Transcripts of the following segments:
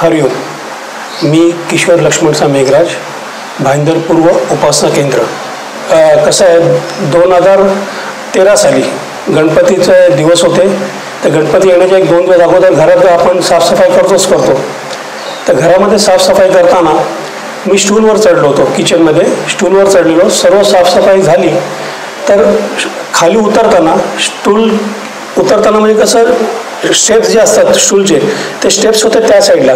हरिओम. मी किशोर लक्ष्मणसा मेघराज, भाईंदर पूर्व उपासना केंद्र. कसं आहे, 2013 साली गणपतीचे दिवस होते. तर गणपती येण्याच्या एक दोन दिवस अगोदर घरात आपण साफसफाई करतो. तर घरामध्ये साफसफाई करताना मी स्टूलवर चढलो होतो, किचनमध्ये स्टूलवर चढलेलो. सर्व साफसफाई झाली तर खाली उतरताना स्टूल उतरताना म्हणजे कसं स्टेप्स जे असतात स्टूलचे, ते स्टेप्स होते त्या साईडला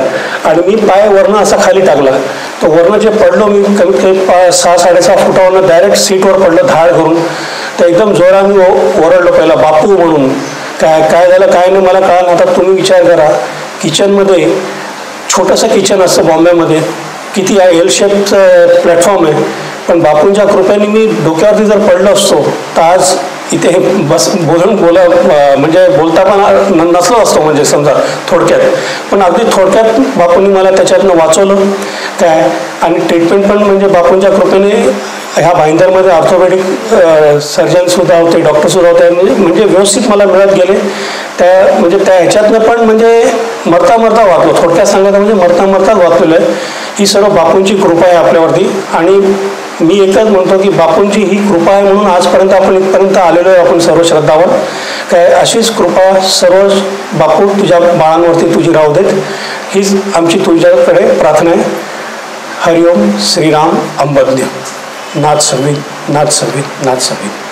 आणि मी पाय वरनं असा खाली टाकला. तो वरनं जे पडलो मी कमीत कमी 6-6.5 फुटावरनं डायरेक्ट सीटवर पडलो धाड करून. तर एकदम जोरात मी ओरडलो पहिला बापू म्हणून. काय झालं काय नाही मला कळलं. आता तुम्ही विचार करा, किचनमध्ये छोटंसं किचन असतं बॉम्बेमध्ये, किती हा एल शेपचं प्लॅटफॉर्म आहे. पण बापूंच्या कृपेने मी डोक्यावरती जर पडलो असतो तर आज इथे हे बस बोलून म्हणजे बोलता पण नसलो असतो, म्हणजे समजा थोडक्यात. पण अगदी थोडक्यात बापूंनी मला त्याच्यातनं वाचवलं काय. आणि ट्रीटमेंट पण म्हणजे बापूंच्या कृपेने ह्या भाईंदरमध्ये ऑर्थोपेडिक सर्जनसुद्धा होते, डॉक्टरसुद्धा होते, म्हणजे व्यवस्थित मला मिळत गेले. त्या म्हणजे त्या ह्याच्यातनं पण म्हणजे मरता मरता वाचलो. थोडक्यात सांगायचं म्हणजे मरता मरताच वाचलेलं आहे. ही सर्व बापूंची कृपा आहे आपल्यावरती. आणि मी एकच म्हणतो की बापूंची ही कृपा आहे म्हणून आजपर्यंत आपण इथपर्यंत आलेलो आहे. आपण सर्व श्रद्धावर काय अशीच कृपा सर्व बापू तुझ्या बाळांवरती तुझी राहू देत, हीच आमची तुझ्याकडे प्रार्थना आहे. हरिओम. श्रीराम अंबद्य. नाथ सवित नाथ सवित नाथ सवित.